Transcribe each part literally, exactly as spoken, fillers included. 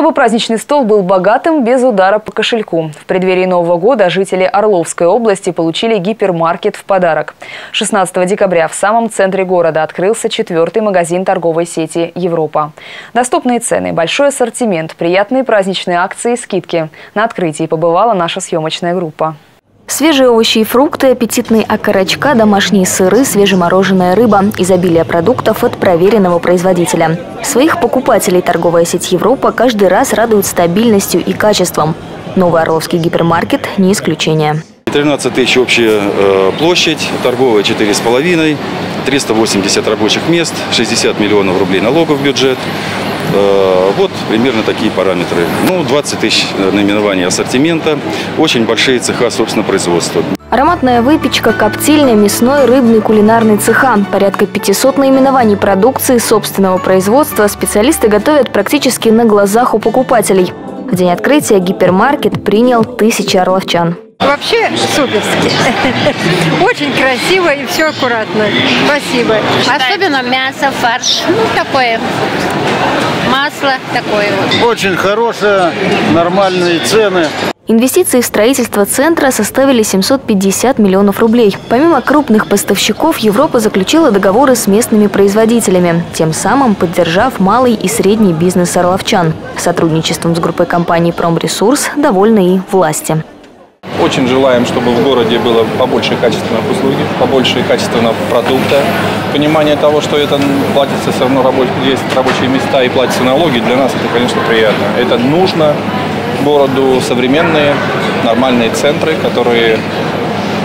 Чтобы праздничный стол был богатым, без удара по кошельку. В преддверии Нового года жители Орловской области получили гипермаркет в подарок. шестнадцатого декабря в самом центре города открылся четвертый магазин торговой сети «Европа». Доступные цены, большой ассортимент, приятные праздничные акции и скидки. На открытии побывала наша съемочная группа. Свежие овощи и фрукты, аппетитные окорочка, домашние сыры, свежемороженая рыба. Изобилие продуктов от проверенного производителя. Своих покупателей торговая сеть «Европа» каждый раз радует стабильностью и качеством. Новый Орловский гипермаркет – не исключение. тринадцать тысяч общая площадь, торговая четыре с половиной, триста восемьдесят рабочих мест, шестьдесят миллионов рублей налогов в бюджет. Вот примерно такие параметры. Ну, двадцать тысяч наименований ассортимента, очень большие цеха собственного производства. Ароматная выпечка, коптильня, мясной, рыбный, кулинарный цеха. Порядка пятисот наименований продукции собственного производства специалисты готовят практически на глазах у покупателей. В день открытия гипермаркет принял тысячи орловчан. Вообще суперски. Очень красиво и все аккуратно. Спасибо. Особенно мясо, фарш, ну такое, масло такое вот. Очень хорошее, нормальные цены. Инвестиции в строительство центра составили семьсот пятьдесят миллионов рублей. Помимо крупных поставщиков, Европа заключила договоры с местными производителями, тем самым поддержав малый и средний бизнес орловчан. Сотрудничеством с группой компаний «Промресурс» довольны и власти. Очень желаем, чтобы в городе было побольше качественных услуг, побольше качественного продукта. Понимание того, что это платится все равно, есть рабочие места и платятся налоги, для нас это, конечно, приятно. Это нужно городу, современные нормальные центры, которые,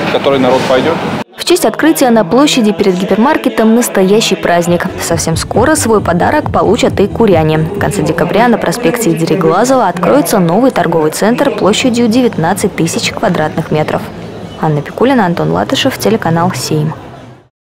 в которые народ пойдет. В честь открытия на площади перед гипермаркетом настоящий праздник. Совсем скоро свой подарок получат и куряне. В конце декабря на проспекте Дериглазова откроется новый торговый центр площадью девятнадцать тысяч квадратных метров. Анна Пикулина, Антон Латышев, телеканал «Семь».